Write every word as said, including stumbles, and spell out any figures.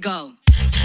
Go.